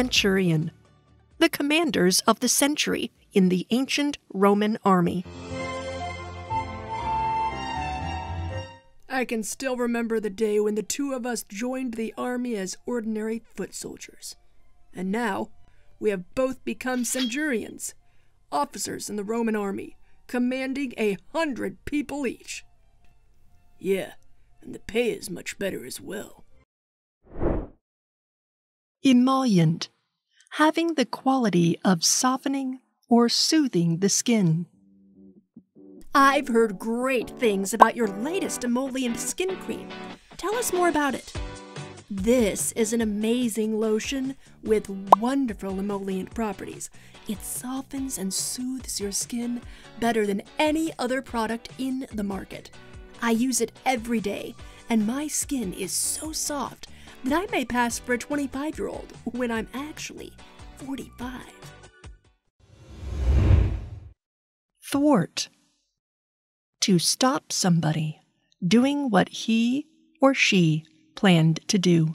centurion, the commanders of the century in the ancient Roman army. I can still remember the day when the two of us joined the army as ordinary foot soldiers. And now, we have both become centurions, officers in the Roman army, commanding 100 people each. Yeah, and the pay is much better as well. Emollient, having the quality of softening or soothing the skin. I've heard great things about your latest emollient skin cream. Tell us more about it. This is an amazing lotion with wonderful emollient properties. It softens and soothes your skin better than any other product in the market. I use it every day, and my skin is so soft that I may pass for a 25-year-old when I'm actually 45. Thwart. To stop somebody doing what he or she planned to do,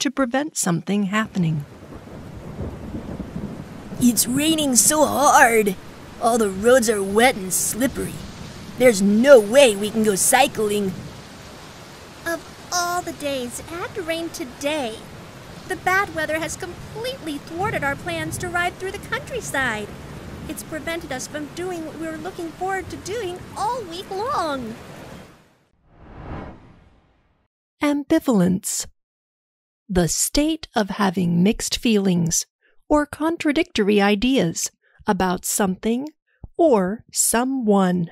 to prevent something happening. It's raining so hard. All the roads are wet and slippery. There's no way we can go cycling. Of all the days, it had to rain today. The bad weather has completely thwarted our plans to ride through the countryside. It's prevented us from doing what we were looking forward to doing all week long. Ambivalence. The state of having mixed feelings or contradictory ideas about something or someone.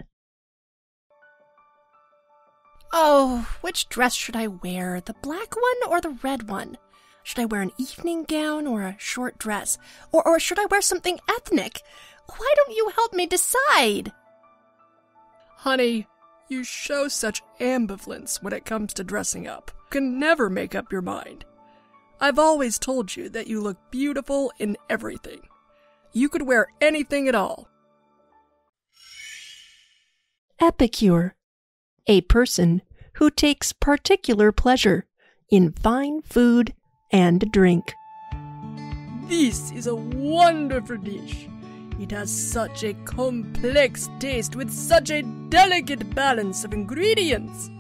Oh, which dress should I wear? The black one or the red one? Should I wear an evening gown or a short dress? Or should I wear something ethnic? Why don't you help me decide? Honey, you show such ambivalence when it comes to dressing up. You can never make up your mind. I've always told you that you look beautiful in everything. You could wear anything at all. Epicure. A person who takes particular pleasure in fine food and drink. This is a wonderful dish. It has such a complex taste with such a delicate balance of ingredients.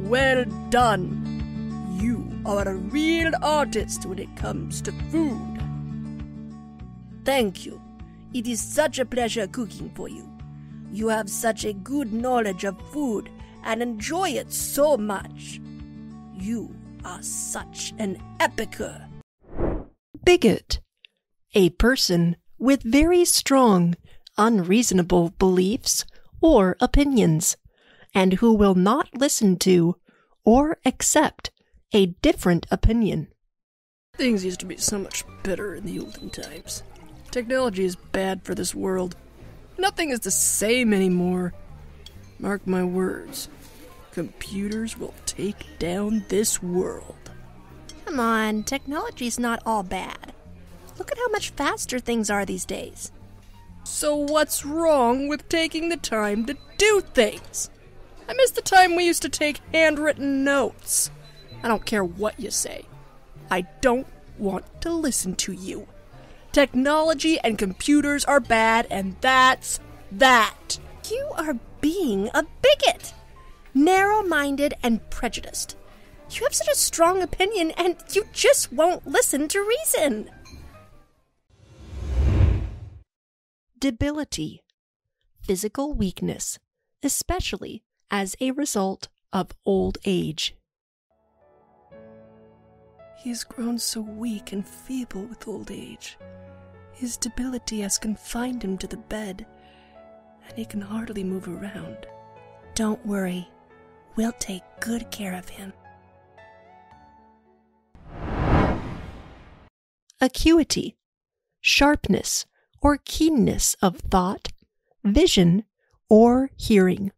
Well done. You are a real artist when it comes to food. Thank you. It is such a pleasure cooking for you. You have such a good knowledge of food and enjoy it so much. You are such an epicure. Bigot. A person with very strong, unreasonable beliefs or opinions, and who will not listen to or accept a different opinion. Things used to be so much better in the olden times. Technology is bad for this world. Nothing is the same anymore. Mark my words. Computers will take down this world. Come on, technology's not all bad. Look at how much faster things are these days. So what's wrong with taking the time to do things? I miss the time we used to take handwritten notes. I don't care what you say. I don't want to listen to you. Technology and computers are bad, and that's that. You are being a bigot. Narrow-minded and prejudiced. You have such a strong opinion and you just won't listen to reason. Debility. Physical weakness, especially as a result of old age. He's grown so weak and feeble with old age. His debility has confined him to the bed, and he can hardly move around. Don't worry. We'll take good care of him. Acuity. Sharpness or keenness of thought, vision, or hearing.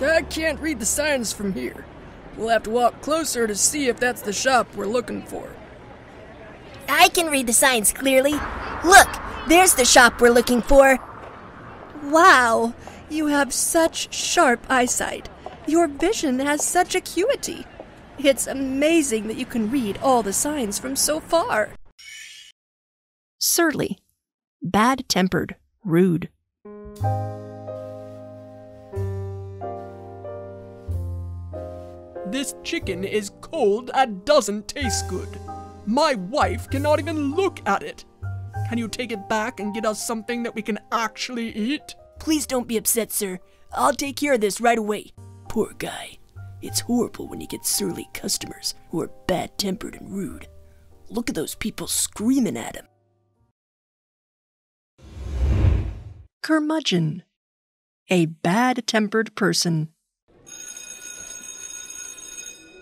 I can't read the signs from here. We'll have to walk closer to see if that's the shop we're looking for. I can read the signs clearly. Look, there's the shop we're looking for. Wow, you have such sharp eyesight. Your vision has such acuity. It's amazing that you can read all the signs from so far. Surly, bad-tempered, rude. This chicken is cold and doesn't taste good. My wife cannot even look at it. Can you take it back and get us something that we can actually eat? Please don't be upset, sir. I'll take care of this right away. Poor guy. It's horrible when you get surly customers who are bad-tempered and rude. Look at those people screaming at him. Curmudgeon. A bad-tempered person.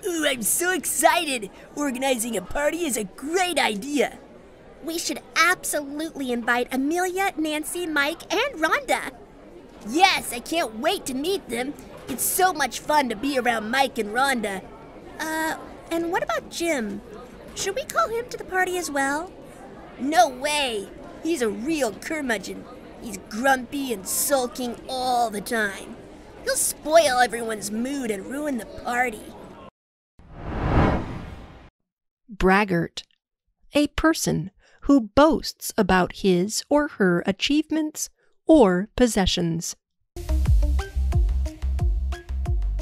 Ooh, I'm so excited! Organizing a party is a great idea! We should absolutely invite Amelia, Nancy, Mike, and Rhonda! Yes, I can't wait to meet them! It's so much fun to be around Mike and Rhonda. And what about Jim? Should we call him to the party as well? No way! He's a real curmudgeon. He's grumpy and sulking all the time. He'll spoil everyone's mood and ruin the party. Braggart. A person who boasts about his or her achievements or possessions.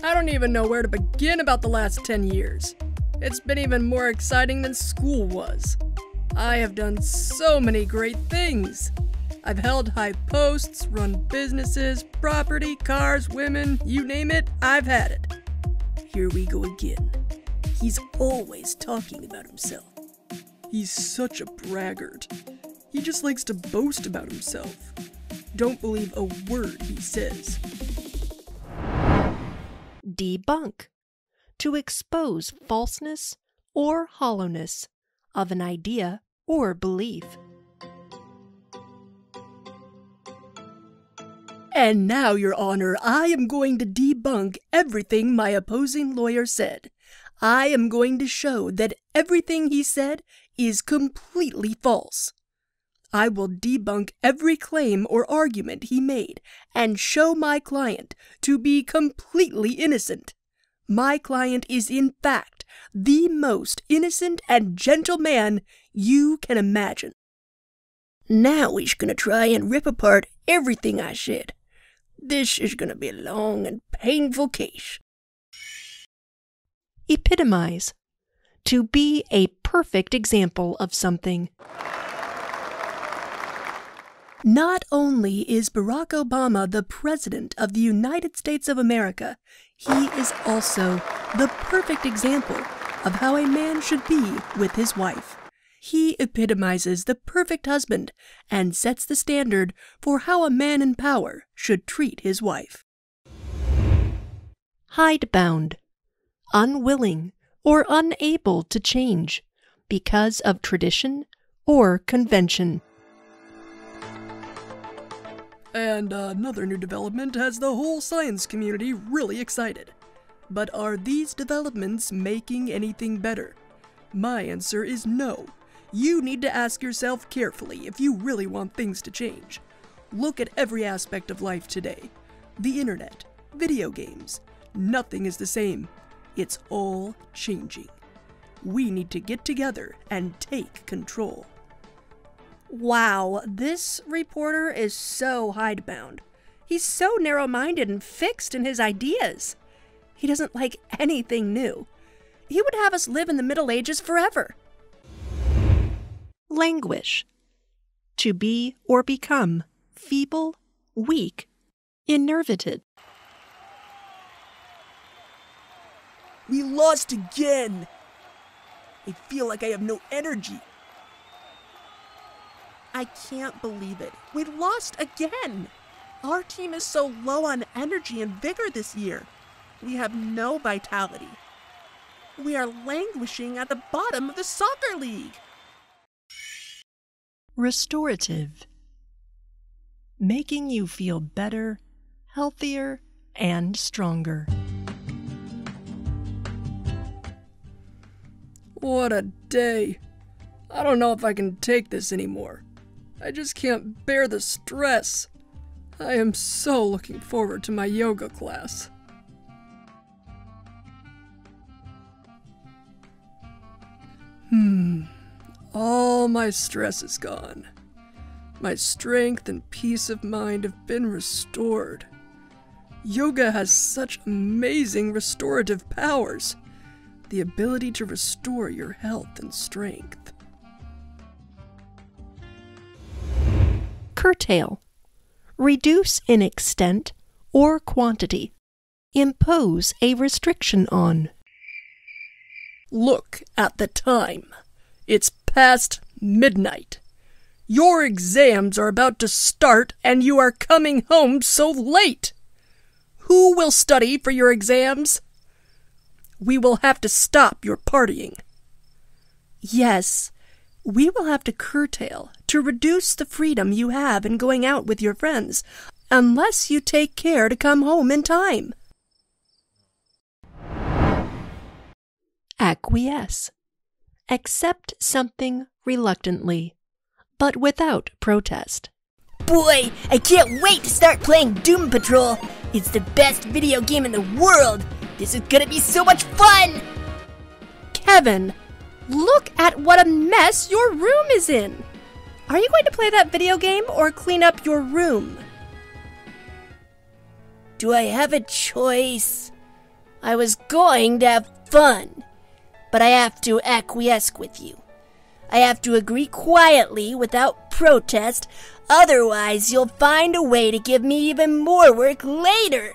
I don't even know where to begin about the last 10 years. It's been even more exciting than school was. I have done so many great things. I've held high posts, run businesses, property, cars, women, you name it, I've had it. Here we go again. He's always talking about himself. He's such a braggart. He just likes to boast about himself. Don't believe a word he says. Debunk. To expose falseness or hollowness of an idea or belief. And now, Your Honor, I am going to debunk everything my opposing lawyer said. I am going to show that everything he said is completely false. I will debunk every claim or argument he made and show my client to be completely innocent. My client is, in fact, the most innocent and gentle man you can imagine. Now he's going to try and rip apart everything I said. This is going to be a long and painful case. Epitomize. To be a perfect example of something. Not only is Barack Obama the President of the United States of America, he is also the perfect example of how a man should be with his wife. He epitomizes the perfect husband and sets the standard for how a man in power should treat his wife. Hidebound. Unwilling or unable to change because of tradition or convention. And another new development has the whole science community really excited. But are these developments making anything better? My answer is no. You need to ask yourself carefully if you really want things to change. Look at every aspect of life today. The internet, video games, nothing is the same. It's all changing. We need to get together and take control. Wow, this reporter is so hidebound. He's so narrow-minded and fixed in his ideas. He doesn't like anything new. He would have us live in the Middle Ages forever. Languish. To be or become feeble, weak, enervated. We lost again. I feel like I have no energy. I can't believe it. We lost again. Our team is so low on energy and vigor this year. We have no vitality. We are languishing at the bottom of the soccer league. Restorative. Making you feel better, healthier, and stronger. What a day. I don't know if I can take this anymore. I just can't bear the stress. I am so looking forward to my yoga class. All my stress is gone. My strength and peace of mind have been restored. Yoga has such amazing restorative powers. The ability to restore your health and strength. Curtail. Reduce in extent or quantity. Impose a restriction on. Look at the time. It's past midnight. Your exams are about to start and you are coming home so late. Who will study for your exams? We will have to stop your partying. Yes, we will have to curtail to reduce the freedom you have in going out with your friends, unless you take care to come home in time. Acquiesce. Accept something reluctantly, but without protest. Boy, I can't wait to start playing Doom Patrol! It's the best video game in the world! This is gonna be so much fun! Kevin, look at what a mess your room is in! Are you going to play that video game or clean up your room? Do I have a choice? I was going to have fun, but I have to acquiesce with you. I have to agree quietly without protest, otherwise you'll find a way to give me even more work later.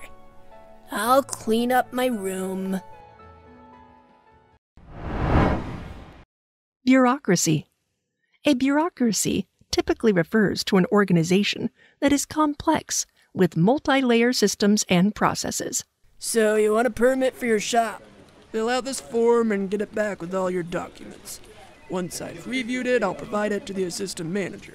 I'll clean up my room. Bureaucracy. A bureaucracy typically refers to an organization that is complex with multi-layer systems and processes. So you want a permit for your shop. Fill out this form and get it back with all your documents. Once I've reviewed it, I'll provide it to the assistant manager.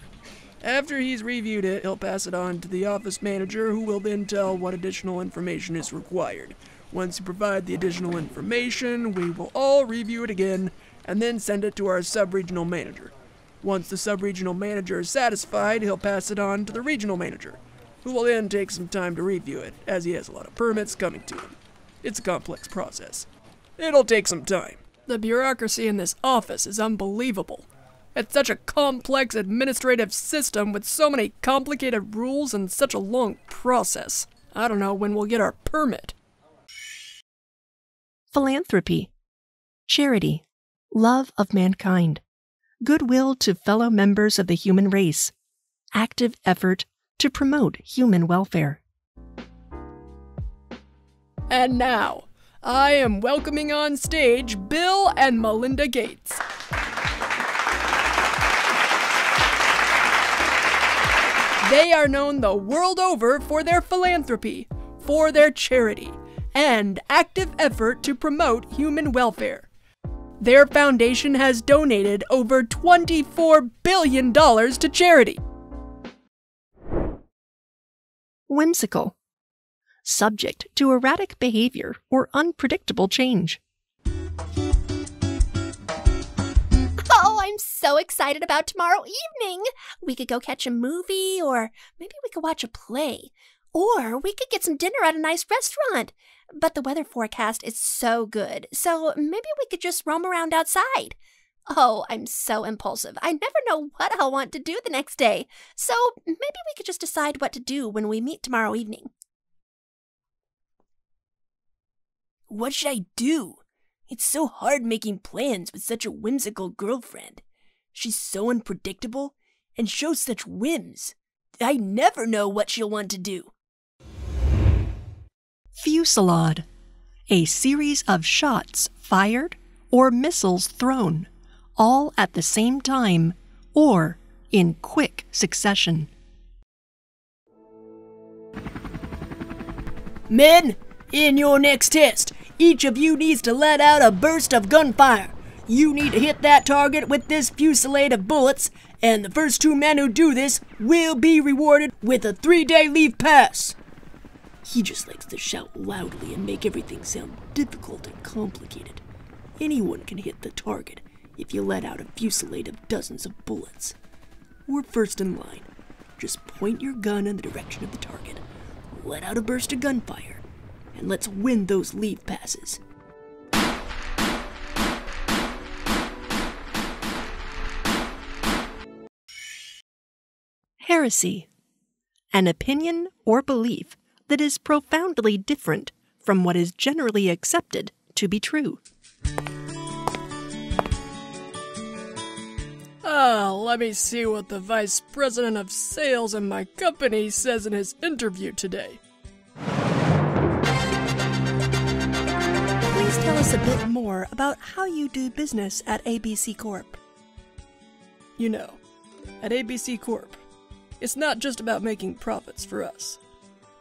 After he's reviewed it, he'll pass it on to the office manager, who will then tell what additional information is required. Once you provide the additional information, we will all review it again, and then send it to our sub-regional manager. Once the sub-regional manager is satisfied, he'll pass it on to the regional manager, who will then take some time to review it, as he has a lot of permits coming to him. It's a complex process. It'll take some time. The bureaucracy in this office is unbelievable. It's such a complex administrative system with so many complicated rules and such a long process. I don't know when we'll get our permit. Philanthropy. Charity. Love of mankind. Goodwill to fellow members of the human race. Active effort to promote human welfare. And now, I am welcoming on stage Bill and Melinda Gates. They are known the world over for their philanthropy, for their charity, and active effort to promote human welfare. Their foundation has donated over $24 billion to charity. Whimsical. Subject to erratic behavior or unpredictable change. I'm so excited about tomorrow evening! We could go catch a movie, or maybe we could watch a play. Or we could get some dinner at a nice restaurant. But the weather forecast is so good, so maybe we could just roam around outside. Oh, I'm so impulsive. I never know what I'll want to do the next day. So maybe we could just decide what to do when we meet tomorrow evening. What should I do? It's so hard making plans with such a whimsical girlfriend. She's so unpredictable and shows such whims. I never know what she'll want to do. Fusillade. A series of shots fired or missiles thrown, all at the same time or in quick succession. Men, in your next test, each of you needs to let out a burst of gunfire. You need to hit that target with this fusillade of bullets, and the first two men who do this will be rewarded with a 3-day leave pass. He just likes to shout loudly and make everything sound difficult and complicated. Anyone can hit the target if you let out a fusillade of dozens of bullets. We're first in line. Just point your gun in the direction of the target. Let out a burst of gunfire. And let's win those leave passes. heresy, an opinion or belief that is profoundly different from what is generally accepted to be true. Let me see what the vice president of sales in my company says in his interview today. Please tell us a bit more about how you do business at ABC Corp. You know, at ABC Corp, it's not just about making profits for us.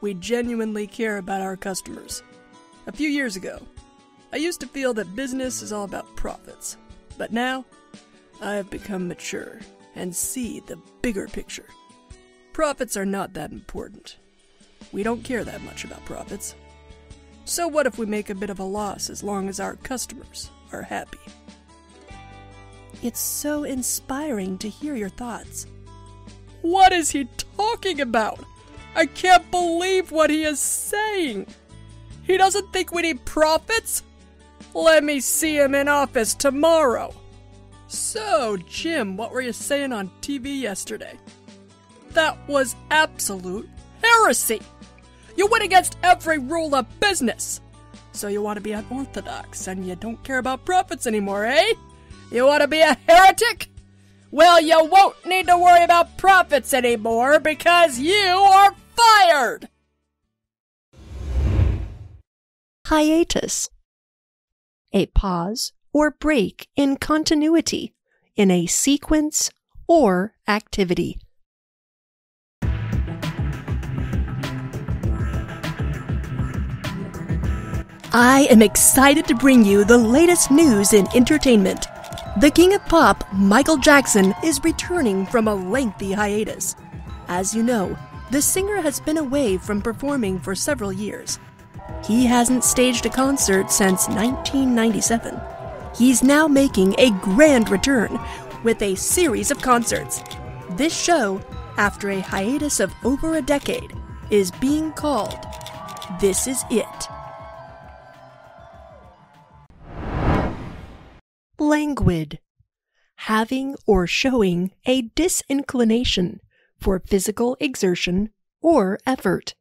We genuinely care about our customers. A few years ago, I used to feel that business is all about profits, but now, I have become mature and see the bigger picture. Profits are not that important. We don't care that much about profits. So what if we make a bit of a loss as long as our customers are happy? It's so inspiring to hear your thoughts. What is he talking about? I can't believe what he is saying. He doesn't think we need profits? Let me see him in office tomorrow. So, Jim, what were you saying on TV yesterday? That was absolute heresy! You went against every rule of business! So you want to be unorthodox and you don't care about profits anymore, eh? You want to be a heretic? Well, you won't need to worry about profits anymore because you are fired! Hiatus. A pause or break in continuity in a sequence or activity. I am excited to bring you the latest news in entertainment. The King of Pop, Michael Jackson, is returning from a lengthy hiatus. As you know, the singer has been away from performing for several years. He hasn't staged a concert since 1997. He's now making a grand return with a series of concerts. This show, after a hiatus of over a decade, is being called This Is It. Languid. Having or showing a disinclination for physical exertion or effort.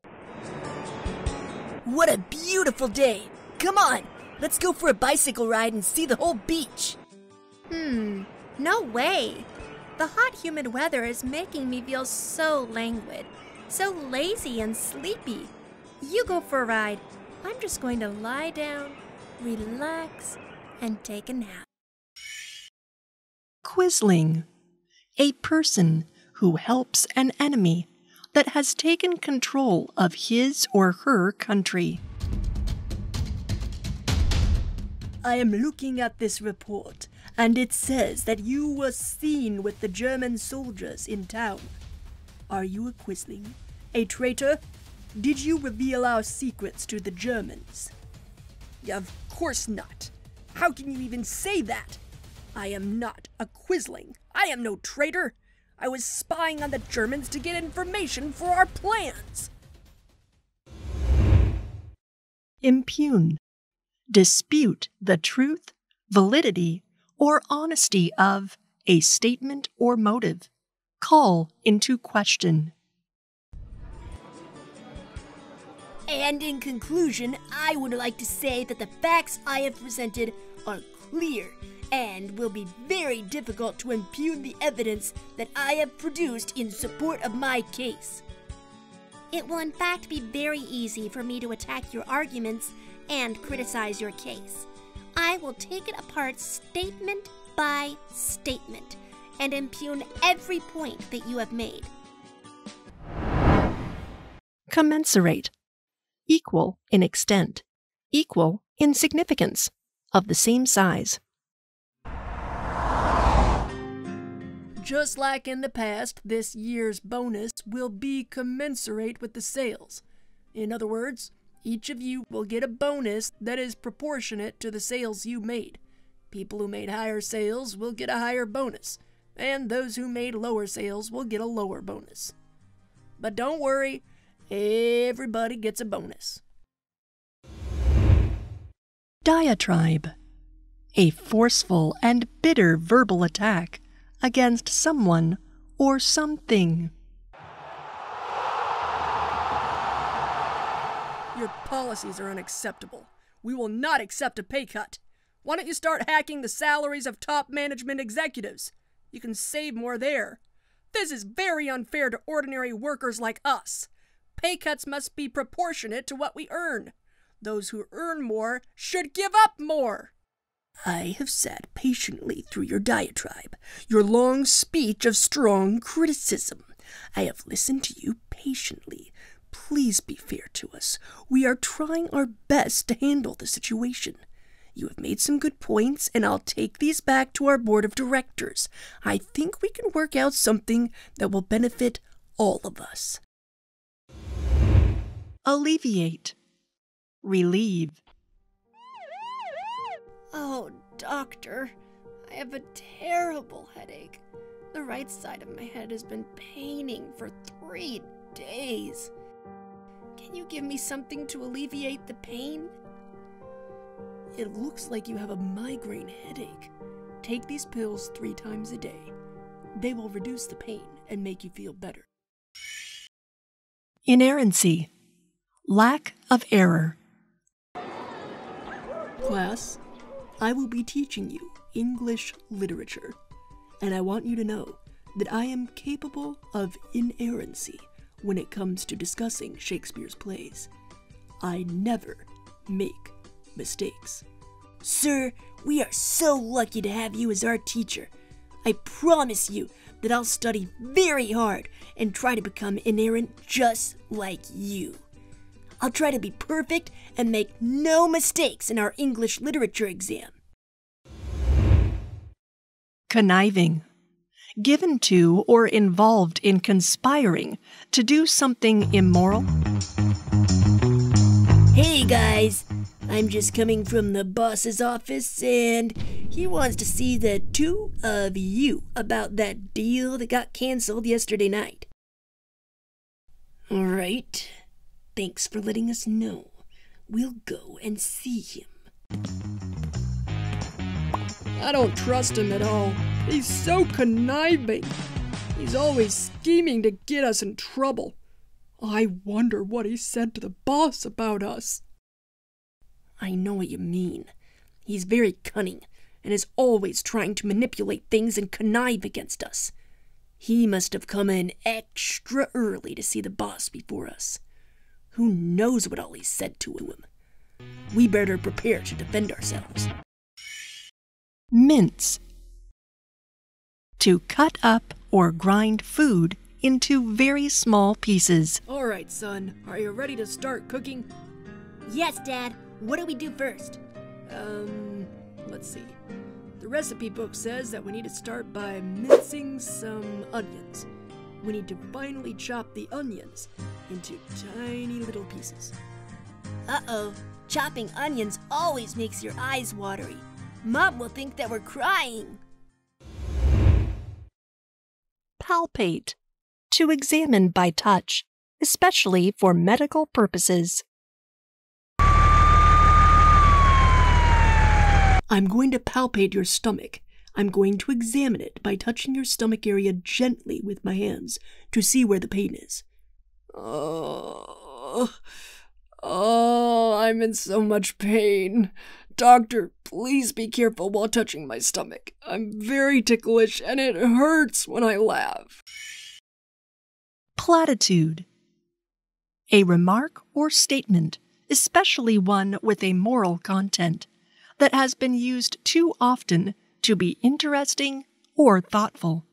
What a beautiful day! Come on! Let's go for a bicycle ride and see the whole beach. No way. The hot, humid weather is making me feel so languid, so lazy and sleepy. You go for a ride. I'm just going to lie down, relax, and take a nap. Quisling. A person who helps an enemy that has taken control of his or her country. I am looking at this report, and it says that you were seen with the German soldiers in town. Are you a Quisling? A traitor? Did you reveal our secrets to the Germans? Of course not. How can you even say that? I am not a Quisling. I am no traitor. I was spying on the Germans to get information for our plans. Impugn. Dispute the truth, validity, or honesty of a statement or motive. Call into question. And in conclusion, I would like to say that the facts I have presented are clear and will be very difficult to impugn the evidence that I have produced in support of my case. It will in fact be very easy for me to attack your arguments and criticize your case. I will take it apart statement by statement and impugn every point that you have made. Commensurate. Equal in extent, equal in significance, of the same size. Just like in the past, this year's bonus will be commensurate with the sales. In other words, each of you will get a bonus that is proportionate to the sales you made. People who made higher sales will get a higher bonus, and those who made lower sales will get a lower bonus. But don't worry, everybody gets a bonus. Diatribe. A forceful and bitter verbal attack against someone or something. Your policies are unacceptable. We will not accept a pay cut. Why don't you start hacking the salaries of top management executives? You can save more there. This is very unfair to ordinary workers like us. Pay cuts must be proportionate to what we earn. Those who earn more should give up more. I have sat patiently through your diatribe, your long speech of strong criticism. I have listened to you patiently. Please be fair to us. We are trying our best to handle the situation. You have made some good points, and I'll take these back to our board of directors. I think we can work out something that will benefit all of us. Alleviate. Relieve. Oh, doctor, I have a terrible headache. The right side of my head has been paining for 3 days. Can you give me something to alleviate the pain? It looks like you have a migraine headache. Take these pills 3 times a day. They will reduce the pain and make you feel better. Inerrancy. Lack of error. Class, I will be teaching you English literature, and I want you to know that I am capable of inerrancy when it comes to discussing Shakespeare's plays. I never make mistakes. Sir, we are so lucky to have you as our teacher. I promise you that I'll study very hard and try to become inerrant just like you. I'll try to be perfect and make no mistakes in our English literature exam. Conniving. Given to or involved in conspiring to do something immoral. Hey guys, I'm just coming from the boss's office and he wants to see the 2 of you about that deal that got canceled yesterday night. All right. Thanks for letting us know. We'll go and see him. I don't trust him at all. He's so conniving. He's always scheming to get us in trouble. I wonder what he said to the boss about us. I know what you mean. He's very cunning and is always trying to manipulate things and connive against us. He must have come in extra early to see the boss before us. Who knows what all he said to him? We better prepare to defend ourselves. Mince. To cut up or grind food into very small pieces. All right, son. Are you ready to start cooking? Yes, Dad. What do we do first? Let's see. The recipe book says that we need to start by mincing some onions. We need to finely chop the onions into tiny little pieces. Uh-oh, chopping onions always makes your eyes watery. Mom will think that we're crying. Palpate. To examine by touch, especially for medical purposes. I'm going to palpate your stomach. I'm going to examine it by touching your stomach area gently with my hands to see where the pain is. Oh, I'm in so much pain. Doctor, please be careful while touching my stomach. I'm very ticklish and it hurts when I laugh. Platitude. A remark or statement, especially one with a moral content, that has been used too often to be interesting or thoughtful.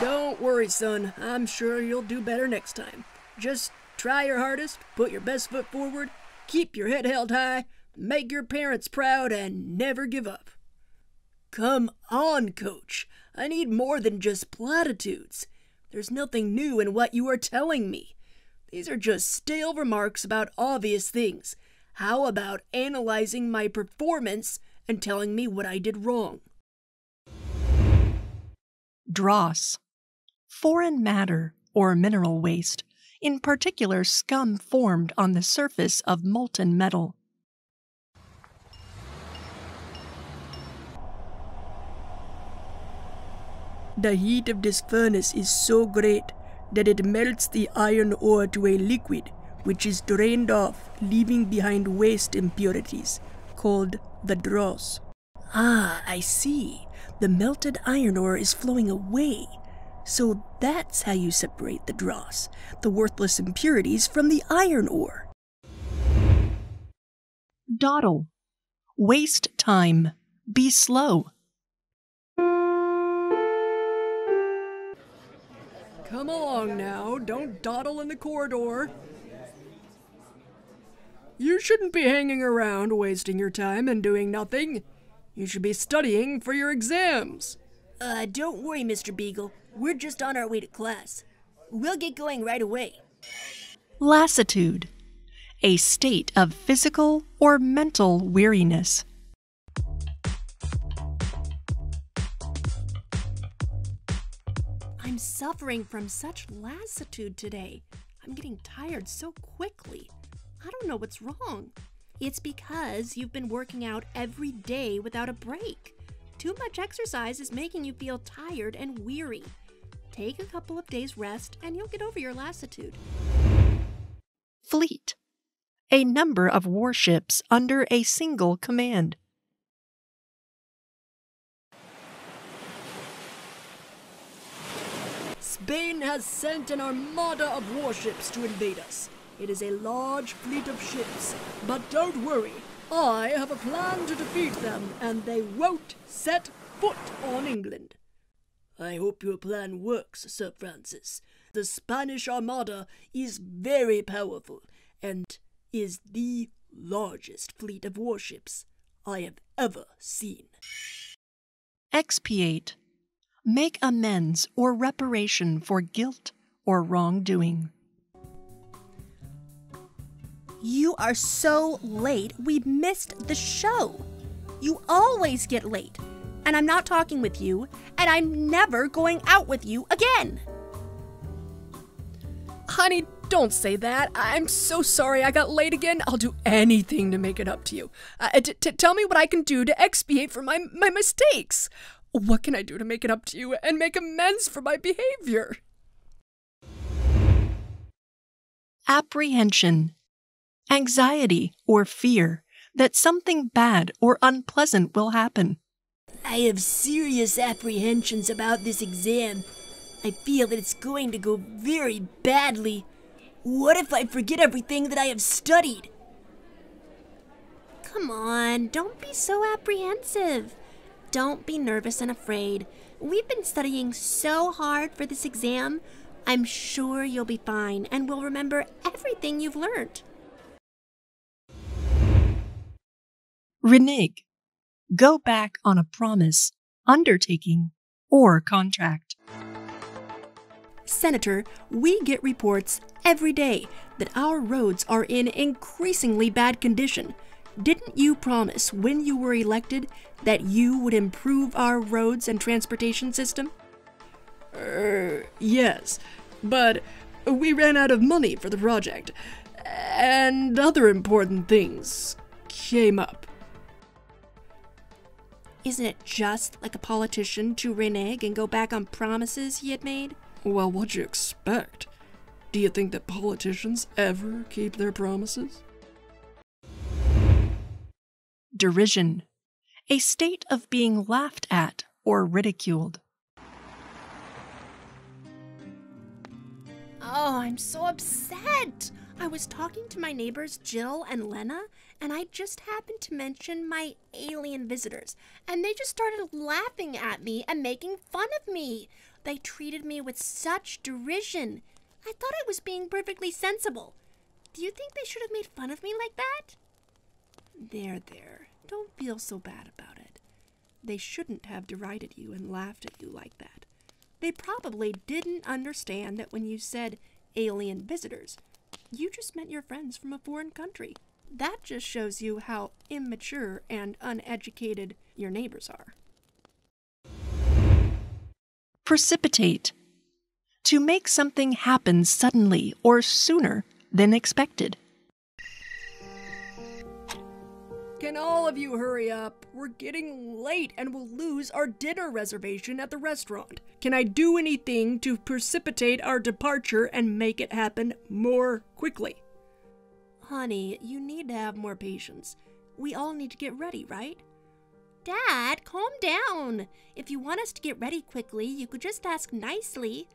Don't worry, son. I'm sure you'll do better next time. Just try your hardest, put your best foot forward, keep your head held high, make your parents proud, and never give up. Come on, Coach. I need more than just platitudes. There's nothing new in what you are telling me. These are just stale remarks about obvious things. How about analyzing my performance and telling me what I did wrong? Dross. Foreign matter or mineral waste, in particular scum formed on the surface of molten metal. The heat of this furnace is so great that it melts the iron ore to a liquid, which is drained off, leaving behind waste impurities, called the dross. Ah, I see. The melted iron ore is flowing away. So that's how you separate the dross, the worthless impurities, from the iron ore. Dawdle. Waste time. Be slow. Come along now, don't dawdle in the corridor. You shouldn't be hanging around wasting your time and doing nothing. You should be studying for your exams. Don't worry, Mr. Beagle. We're just on our way to class. We'll get going right away. Lassitude. A state of physical or mental weariness. I'm suffering from such lassitude today. I'm getting tired so quickly. I don't know what's wrong. It's because you've been working out every day without a break. Too much exercise is making you feel tired and weary. Take a couple of days rest and you'll get over your lassitude. Fleet. A number of warships under a single command. Spain has sent an armada of warships to invade us. It is a large fleet of ships, but don't worry. I have a plan to defeat them, and they won't set foot on England. I hope your plan works, Sir Francis. The Spanish Armada is very powerful, and is the largest fleet of warships I have ever seen. Expiate. Make amends or reparation for guilt or wrongdoing. You are so late, we missed the show. You always get late, and I'm not talking with you, and I'm never going out with you again. Honey, don't say that. I'm so sorry I got late again. I'll do anything to make it up to you. Tell me what I can do to expiate for my mistakes. What can I do to make it up to you and make amends for my behavior? Apprehension. Anxiety or fear that something bad or unpleasant will happen. I have serious apprehensions about this exam. I feel that it's going to go very badly. What if I forget everything that I have studied? Come on, don't be so apprehensive. Don't be nervous and afraid. We've been studying so hard for this exam. I'm sure you'll be fine and will remember everything you've learned. Renege. Go back on a promise, undertaking, or contract. Senator, we get reports every day that our roads are in increasingly bad condition. Didn't you promise when you were elected that you would improve our roads and transportation system? Yes, but we ran out of money for the project, and other important things came up. Isn't it just like a politician to renege and go back on promises he had made? Well, what'd you expect? Do you think that politicians ever keep their promises? Derision. A state of being laughed at or ridiculed. Oh, I'm so upset! I was talking to my neighbors Jill and Lena, and I just happened to mention my alien visitors, and they just started laughing at me and making fun of me. They treated me with such derision. I thought I was being perfectly sensible. Do you think they should have made fun of me like that? There. Don't feel so bad about it. They shouldn't have derided you and laughed at you like that. They probably didn't understand that when you said alien visitors, you just meant your friends from a foreign country. That just shows you how immature and uneducated your neighbors are. Precipitate. To make something happen suddenly or sooner than expected. Can all of you hurry up? We're getting late and we'll lose our dinner reservation at the restaurant. Can I do anything to precipitate our departure and make it happen more quickly? Honey, you need to have more patience. We all need to get ready, right? Dad, calm down. If you want us to get ready quickly, you could just ask nicely.